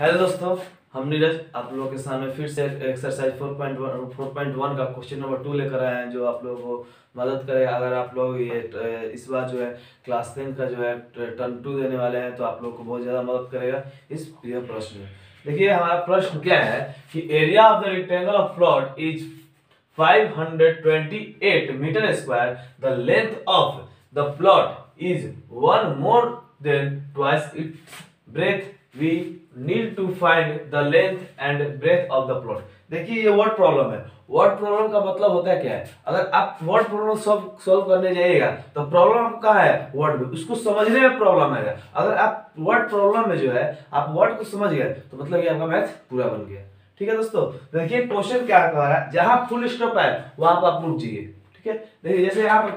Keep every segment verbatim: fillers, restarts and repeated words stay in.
Hello दोस्तों, हम नीरज आप लोगों के सामने फिर से एक्सरसाइज फोर पॉइंट वन का क्वेश्चन नंबर टू लेकर आए हैं, जो आप लोगों को मदद करेगा। अगर आप लोग ये इस बार जो है क्लास टेन का जो है टर्न टू देने वाले हैं तो आप लोगों को बहुत ज़्यादा मदद करेगा इस प्रश्न में। देखिए हमारा प्रश्न क्या है कि area of the rectangle of plot is five hundred twenty eight metre square, the length of the plot is one more than twice its breadth, we need to find the length and breadth of the plot. देखिए ये word problem है। Word problem का मतलब होता है क्या है, अगर आप वर्ड प्रॉब्लम सॉल्व सॉल्व करने जाइएगा तो प्रॉब्लम कहाँ है, वर्ड में, उसको समझने में प्रॉब्लम है। अगर आप वर्ड प्रॉब्लम में जो है आप वर्ड को समझ गए तो मतलब ये आपका मैथ पूरा बन गया। ठीक है दोस्तों, देखिए क्वेश्चन क्या कह रहा है, जहां फुल स्टॉप है वहां पर आप रुक जाइए। ठीक है, देखिए जैसे यहाँ पर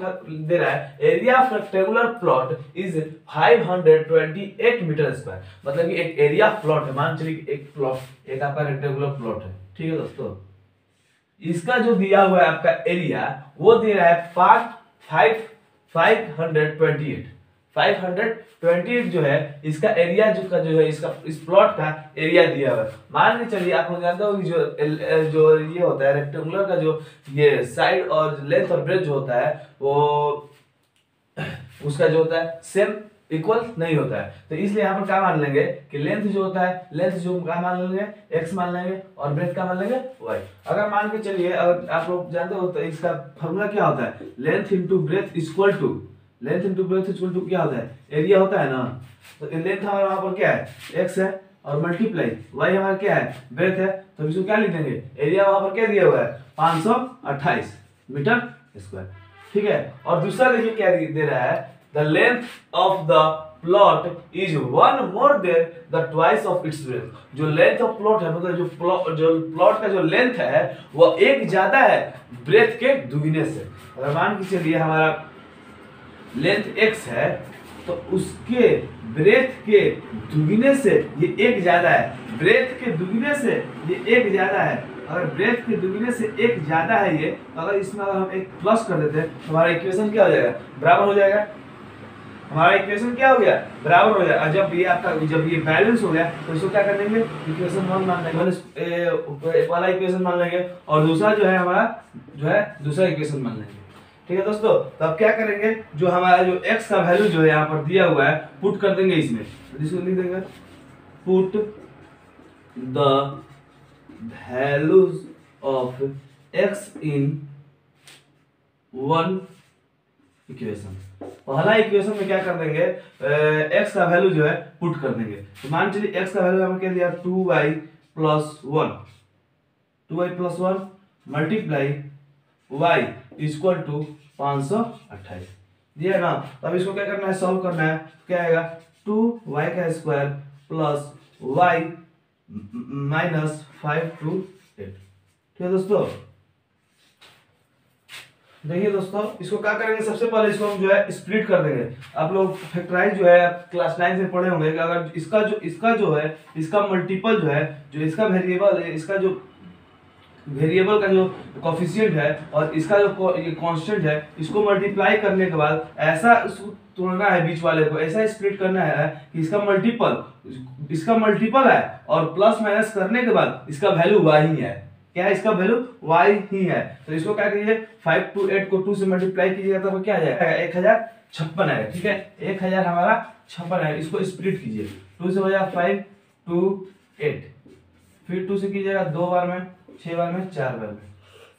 दे रहा है area of rectangular plot is five hundred twenty eight metre square, मतलब कि एक एरिया प्लॉट है, मान चलिए एक प्लॉट एक आपका रेक्टेंगुलर प्लॉट है। ठीक है दोस्तों, इसका जो दिया हुआ है आपका एरिया वो दे रहा है फाइव हंड्रेड ट्वेंटी एट जो है इसका एरिया जो का जो है इसका इस प्लॉट का एरिया दिया हुआ है। मान के चलिए आप लोग जानते हो कि जो जो ये होता है रेक्टेंगुलर का जो ये साइड और लेंथ और ब्रेथ जो होता है वो उसका जो होता है सेम इक्वल नहीं होता है, तो इसलिए यहाँ पर क्या मान लेंगे कि लेंथ जो होता है लेंथ जो क्या मान लेंगे एक्स मान लेंगे और ब्रेथ का मान लेंगे वाई। अगर मान के चलिए अगर आप लोग जानते हो तो इसका फॉर्मूला क्या होता है, length into breadth equal to length into breadth equal to क्या होता है एरिया होता है ना, तो लेंथ हमारा वहां पर क्या है x है और मल्टीप्लाई y हमारा क्या है ब्रेथ है, तो इसको क्या लिख देंगे एरिया वहां पर क्या दिया हुआ है पाँच सौ अट्ठाईस मीटर स्क्वायर। ठीक है, और दूसरा देखिए क्या दे रहा है, the length of the plot is one more than the twice of its breadth, जो लेंथ ऑफ प्लॉट है मतलब जो प्लॉट जो प्लॉट का जो लेंथ है वो एक ज्यादा है ब्रेथ के दुगने से। अगर मान के चलिए हमारा लेंथ x है तो उसके ब्रेथ के दुगने से ये एक ज्यादा है, ब्रेथ के दुगने से ये एक ज्यादा है, अगर ब्रेथ के दुगने से एक ज्यादा है ये, तो अगर इसमें अगर हम एक प्लस कर देते हैं तो हमारा इक्वेशन क्या हो जाएगा बराबर हो जाएगा, हमारा इक्वेशन क्या हो गया बराबर हो गया। और जब ये आपका जब ये बैलेंस हो गया तो इसको क्या कर देंगे इक्वेशन वन मान लेंगे, वाला इक्वेशन मान लेंगे और दूसरा जो है हमारा जो है दूसरा इक्वेशन मान लेंगे। ठीक है दोस्तों, तो अब क्या करेंगे जो हमारा जो x का वैल्यू जो है यहाँ पर दिया हुआ है पुट कर देंगे इसमें, इसको लिख देंगे put the values of x in one equation. पहला इक्वेशन में क्या कर देंगे x का वैल्यू जो है पुट कर देंगे, तो मान चलिए x का वैल्यू हमने क्या दिया two y plus one two y plus one multiply y equal to पाँच सौ अट्ठाईस दिया ना, अब इसको क्या करना है सॉल्व करना है, क्या आएगा टू वाई का square plus y minus five two eight. ठीक है दोस्तों, देखिए दोस्तों इसको क्या करेंगे सबसे पहले इसको हम जो है स्प्लिट कर देंगे। आप लोग फैक्टराइज जो है क्लास नाइन से पढ़े होंगे, अगर इसका जो इसका जो है इसका मल्टीपल जो है जो इसका वेरिएबल है इसका जो वेरिएबल का जो कोफिशिएंट है और इसका जो ये कांस्टेंट है इसको मल्टीप्लाई करने के बाद ऐसा उसको तोड़ना है बीच वाले को, ऐसा स्प्लिट करना है कि इसका मल्टीपल इसका मल्टीपल है और प्लस माइनस करने के बाद इसका वैल्यू वाई ही है, क्या है इसका वैल्यू वाई ही है। तो इसको क्या करिए फाइव टू एट को टू से मल्टीप्लाई कीजिएगा तो क्या आ जाएगा एक हजार छप्पन आएगा। ठीक है, एक हजार हमारा छप्पन आएगा, इसको स्प्लिट कीजिए टू से हो जाएगा फाइव टू एट, फिर टू से कीजिएगा दो बार में छह बार में चार बार में,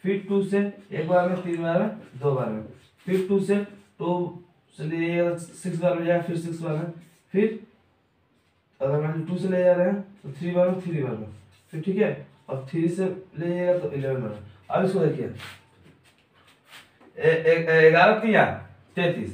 फिर टू से एक बार में तीन बार में दो बार में, फिर टू से टू से लीजिएगा सिक्स बार में जाएगा फिर सिक्स बार में, फिर अगर मान टू से ले जा रहे हैं तो थ्री बार में थ्री बार में फिर, ठीक है, और थ्री से ले जाइएगा तो इलेवन बार में। अब इसको देखिए ग्यारह तिया तैतीस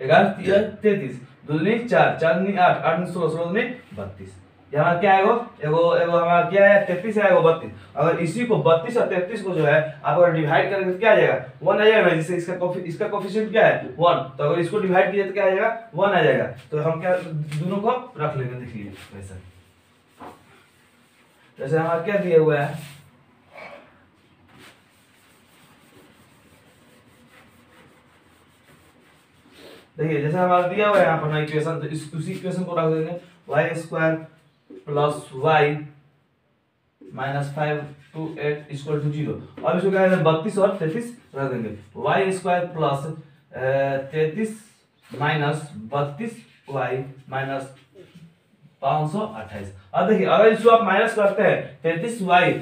ग्यारह तिया तैतीस दूनी चार चारनी आठ आठ सोलह सोलह दूनी बत्तीस, यहाँ क्या आएगा एगो एगो हमारा क्या है तैतीस आएगा बत्तीस, अगर इसी को बत्तीस और तैतीस को जो है आप अगर डिवाइड करेंगे क्या आ जाएगा वन आ जाएगा, जिससे इसका इसका कोफिशिएंट क्या है वन, तो अगर इसको डिवाइड किया तो क्या आ जाएगा वन आ जाएगा, तो हम क्या दोनों को रख लेंगे। देखिए वैसा जैसे हमारा क्या दिया हुआ है देखिए जैसे हमारा दिया हुआ है यहाँ पर ना इक्वेशन, तो इस उसी इक्वेशन को रख देंगे y square plus y minus five two eight equal to zero. अब इसको क्या बत्तीस और तैतीस रख देंगे, वाई स्क्वायर प्लस तैतीस माइनस बत्तीस वाई माइनस पाँच सौ अट्ठाईस। अब देखिए अगर इसको आप माइनस करते हैं तैतीस वाई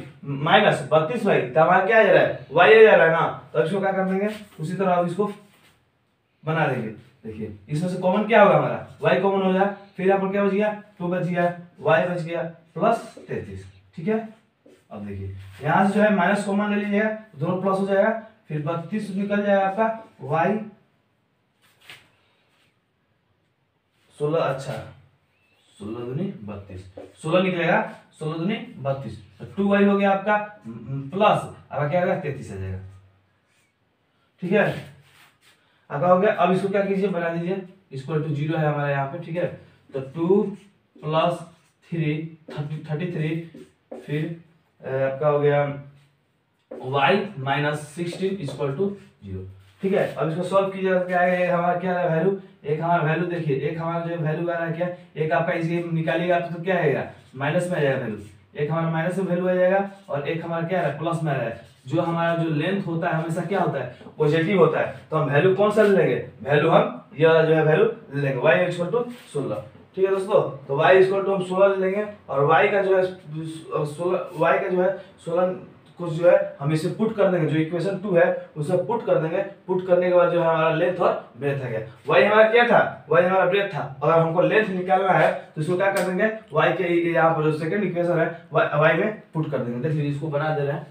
माइनस बत्तीस वाई तो हमारा क्या आ जा रहा है वाई आ जा रहा है ना, तो इसको क्या कर देंगे उसी तरह आप इसको बना देंगे। देखिए इसमें से कॉमन क्या होगा हमारा वाई कॉमन हो जाए, फिर यहाँ पर क्या बच गया टू बच गया वाई बच गया प्लस तैतीस, ठीक है। अब देखिए यहाँ से जो है माइनस कॉमन ले लीजिएगा दोनों प्लस हो जाएगा, फिर बत्तीस निकल जाएगा आपका वाई सोलह, अच्छा सोलह दूनी बत्तीस, सोलह निकलेगा सोलह दूनी बत्तीस, टू वाई हो गया आपका प्लस आपका क्या होगा तैतीस आ जाएगा, ठीक है आपका हो गया। अब इसको क्या कीजिए बना दीजिए इक्वल टू जीरो है हमारा यहाँ पे, ठीक है तो two plus three thirty thirty three फिर आपका हो गया y minus sixteen equal to zero, ठीक है। अब इसको सॉल्व कीजिएगा क्या आएगा हमारा क्या है वैल्यू, एक हमारा वैल्यू देखिए एक हमारा जो वैल्यू आ रहा है क्या एक आपका इसे निकालिएगा तो क्या आएगा माइनस में आ जाएगा वैल्यू, एक हमारा माइनस में वैल्यू आ जाएगा और एक हमारा क्या आ रहा है प्लस में आ रहा है। जो हमारा जो लेंथ होता है हमेशा क्या होता है पॉजिटिव होता है, तो हम वैल्यू कौन सा ले लेंगे वैल्यू हम यह जो है वैल्यू ले लेंगे वाई इक्वल टू सोलह, ठीक है दोस्तों। तो वाई इक्वल टू हम सोलह ले लेंगे और वाई का जो है सोलह वाई का जो है सोलह कुछ जो है हम इसे पुट कर देंगे जो इक्वेशन टू है उसे पुट कर देंगे, पुट करने के बाद जो है हमारा लेंथ और ब्रेथ आ गया। वाई हमारा क्या था वाई हमारा ब्रेथ था, अगर हमको लेंथ निकालना है तो इसको क्या कर देंगे वाई के यहाँ पर जो सेकंड इक्वेशन है वाई में पुट कर देंगे। देखिए इसको बना दे रहे हैं,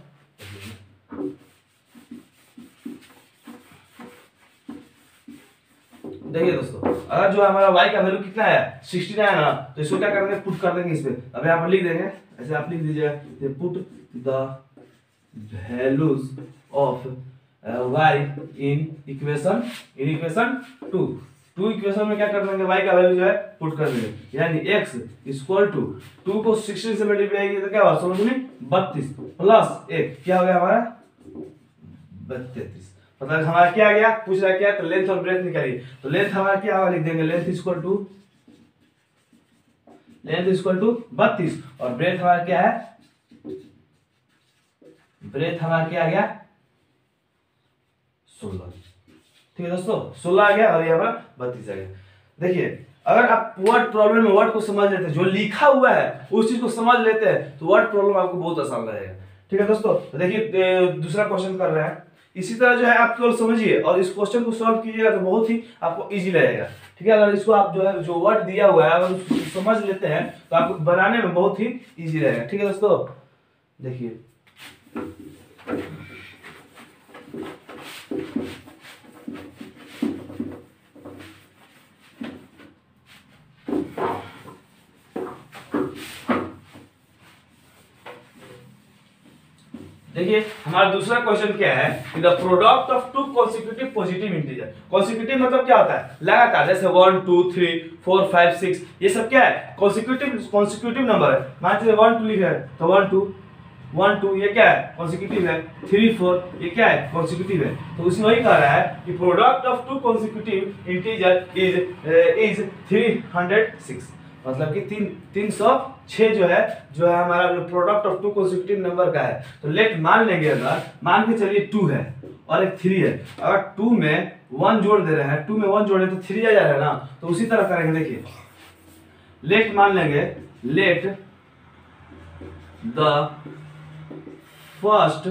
देखिए दोस्तों अगर जो हमारा वाई का वैल्यू कितना है सिक्सटी नाइन है ना, तो इसको क्या कर देंगे पुट कर देंगे इसमें। अब यहाँ पर लिख देंगे ऐसे आप लिख दीजिए put the values of uh, y in equation in equation two, two equation में क्या कर देंगे y का वैल्यू जो है पुट कर देंगे, यानी x इक्वल टू टू को सिक्सटीन से मल्टीप्लाई किया तो क्या होगा सोलह दूनी बत्तीस प्लस एक क्या हो गया हमारा तैतीस। मतलब हमारा क्या आ गया पूछ रहा क्या तो लेंथ और ब्रेथ निकालिए, तो लेंथ हमारा क्या होगा लिख देंगे length equal to length equal to बत्तीस और ब्रेथ हमारा क्या है ब्रेथ हमारा क्या आ गया सोलह, ठीक है दोस्तों सोलह आ गया और यहाँ पर बत्तीस आ गया। देखिए अगर आप वर्ड प्रॉब्लम में वर्ड को समझ लेते हैं जो लिखा हुआ है उस चीज को समझ लेते हैं तो वर्ड प्रॉब्लम आपको बहुत आसान रहेगा, ठीक है दोस्तों। तो देखिए दूसरा क्वेश्चन कर रहे हैं इसी तरह जो है आप केवल समझिए और इस क्वेश्चन को सॉल्व कीजिएगा तो बहुत ही आपको इजी रहेगा, ठीक है। अगर इसको आप जो है जो वर्ड दिया हुआ है अगर उसको समझ लेते हैं तो आपको बनाने में बहुत ही ईजी रहेगा, ठीक है दोस्तों। देखिए देखिए हमारा दूसरा क्वेश्चन क्या है कि the product of two consecutive positive integer, consecutive मतलब क्या होता है लगातार, जैसे one two three four five six ये सब क्या है कंसेक्यूटिव कंसेक्यूटिव नंबर है। मान लीजिए वन टू लिखा है तो वन टू वन टू ये क्या है कॉन्सिक्यूटिव है, थ्री फोर ये क्या है कॉन्सिक्यूटिव है, तो उसमें वही कह रहा है कि product of two consecutive integer is is three hundred six, मतलब कि तीन तीन सौ छः जो है जो है हमारा product of two consecutive number का है। तो लेट मान लेंगे अगर मान के चलिए टू है और एक थ्री है, अगर टू में वन जोड़ दे रहे हैं टू में वन जोड़े तो थ्री आ जा रहा है ना, तो उसी तरह करेंगे। देखिए लेट मान लेंगे let the first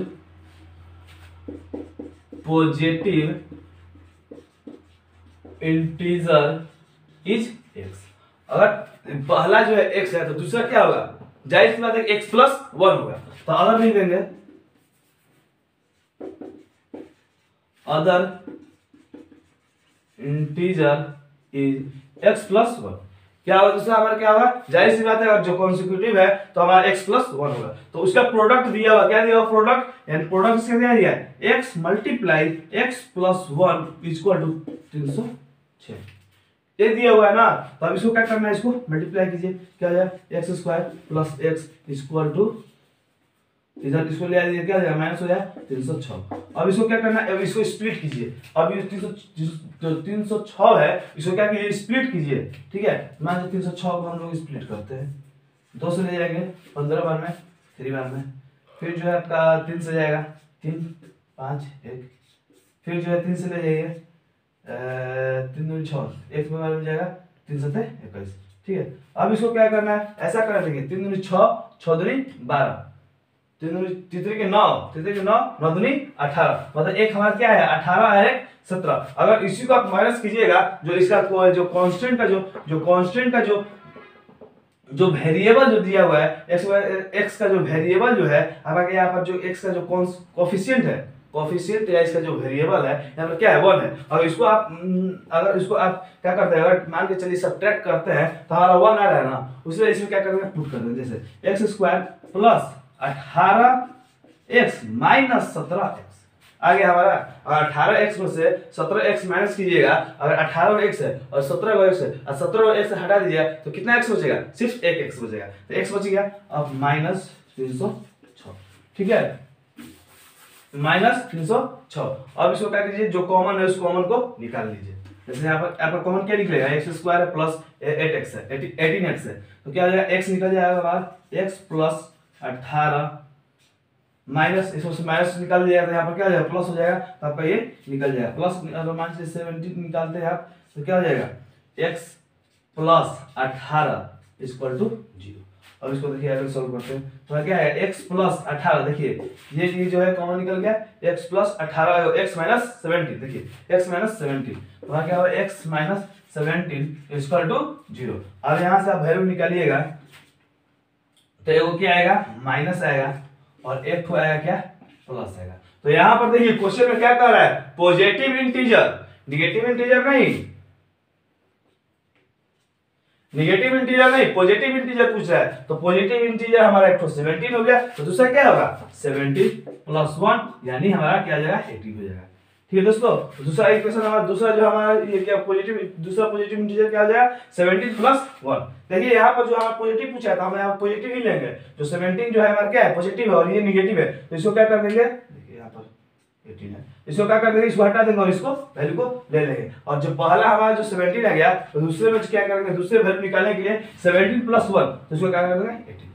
positive integer is x, अगर पहला जो है एक्स है तो दूसरा क्या होगा जाहिर सी बात है एक्स प्लस वन होगा, तो अदर नहीं देंगे other integer is x plus one क्या होगा दूसरा हमारा क्या होगा जाहिर सी बात है अगर जो कॉन्सिक्यूटिव है तो हमारा x प्लस वन होगा, तो उसका प्रोडक्ट दिया हुआ क्या दिया हुआ प्रोडक्ट यानी प्रोडक्ट इसका क्या दिया है x multiply x plus one equal to तीन सौ छः ये दिया हुआ है ना। तो अब इसको क्या करना है इसको मल्टीप्लाई कीजिए क्या हो जाए x square plus x equal to इधर इसको ले आइए क्या जाए माइनस हो जाए तीन सौ छः। अब इसको क्या करना है अब इसको स्प्लिट कीजिए, अब ये तीन सौ तीन सौ छः है इसको क्या कीजिए स्प्लिट कीजिए, ठीक है मान लीजिए तीन सौ छः को हम लोग स्प्लिट करते हैं दो सौ ले जाएंगे पंद्रह बार में, थ्री बार में, फिर जो है आपका तीन से जाएगा, तीन पाँच एक, फिर जो है तीन से ले जाइए, तीन दूनी छः, एक बार में जाएगा तीन सत्य इक्कीस। ठीक है, अब इसको क्या करना है, ऐसा कर लेंगे, तीन दूनी छः, छः दूनी बारह, तीन दूनी तीसरे के नौ, तीसरे के नौ, नौ दूनी अठारह, मतलब एक हमारा क्या है अठारह है सत्रह। अगर इसी को आप माइनस कीजिएगा, जो इसका जो कांस्टेंट का जो जो कांस्टेंट का जो जो वेरिएबल जो दिया हुआ है एक्स एक्स का जो वेरिएबल जो है आपका क्या, यहाँ पर जो एक्स का जो कोफिशिएंट है, कोफिशिएंट या इसका जो वेरिएबल है यहाँ पर क्या है वन है, और इसको आप अगर इसको आप क्या करते हैं, अगर मान के चलिए सब्ट्रैक्ट करते हैं तो हमारा वन आ रहा है ना, उसमें इसमें क्या करते हैं पुट करते हैं, जैसे एक्स स्क्वायर प्लस अठारह एक्स माइनस सत्रह एक्स आ गया हमारा, और अठारह एक्स में से सत्रह एक्स माइनस कीजिएगा, अगर अठारह में एक्स है और सत्रह में एक्स है और सत्रह में एक्स हटा दीजिएगा तो कितना एक्स बचेगा, सिर्फ एक एक्स बचेगा, तो एक्स बच गया। अब माइनस तीन सौ छः, ठीक है माइनस तीन सौ छः। अब इसको क्या कीजिए, जो कॉमन है उस कॉमन को निकाल लीजिए, जैसे यहाँ पर आपका कॉमन क्या निकलेगा, x square plus eight x है, एटीन एक्स है, तो क्या हो जाएगा एक्स निकल जाएगा बाहर, एक्स प्लस अठारह माइनस इसमें से माइनस निकाल दिया जाता है, यहाँ पर क्या हो जाएगा प्लस हो जाएगा, तो आपका ये निकल जाएगा प्लस, अगर मान लीजिए सेवेंटी निकालते हैं आप तो क्या हो जाएगा एक्स प्लस अठारह इक्वल टू जीरो। अब इसको देखिए अगर सॉल्व करते हैं तो क्या है, एक्स प्लस अठारह, देखिए ये चीज जो है कॉमन निकल गया, एक्स प्लस अठारह एक्स माइनस सेवेंटी, देखिए एक्स माइनस सेवेंटीन, वहाँ क्या होगा x minus seventeen equal to zero. अब यहाँ से आप वैल्यू निकालिएगा तो एगो क्या आएगा माइनस आएगा और एक तो आएगा क्या प्लस आएगा। तो यहाँ पर देखिए क्वेश्चन में क्या कर रहा है, पॉजिटिव इंटीजर, निगेटिव इंटीजर नहीं, निगेटिव इंटीजर नहीं पॉजिटिव इंटीजर पूछ रहा है, तो पॉजिटिव इंटीजर हमारा एक तो सेवेंटीन हो गया, तो दूसरा क्या होगा सेवेंटीन प्लस वन, यानी हमारा क्या हो जाएगा एटीन हो जाएगा। ठीक है दोस्तों, दूसरा इक्वेशन हमारा, दूसरा जो हमारा ये क्या पॉजिटिव, दूसरा पॉजिटिव इंटीजर क्या हो जाएगा सेवेंटीन प्लस वन। देखिए यहाँ पर जो हमारा पॉजिटिव पूछा था हम यहाँ पॉजिटिव ही लेंगे, जो सेवेंटीन जो है हमारा क्या है पॉजिटिव है और ये निगेटिव है, तो इसको क्या कर देंगे, देखिए यहाँ पर एटीन है, इसको क्या कर देंगे, इसको हटा देंगे और इसको वैल्यू को ले लेंगे, और जो पहला हमारा जो सेवेंटीन आ गया तो दूसरे में क्या करेंगे, दूसरे वैल्यू निकालने के लिए सेवेंटीन प्लस वन, तो इसको क्या कर देंगे एटीन।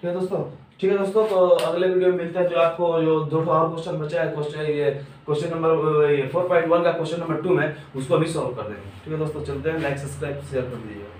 ठीक है दोस्तों, ठीक है दोस्तों, तो अगले वीडियो में मिलते हैं, जो आपको जो दो और क्वेश्चन बचा है, क्वेश्चन ये question number four point one का क्वेश्चन नंबर टू में, उसको भी सॉल्व कर देंगे। ठीक है दोस्तों, चलते हैं, लाइक सब्सक्राइब शेयर कर दीजिएगा।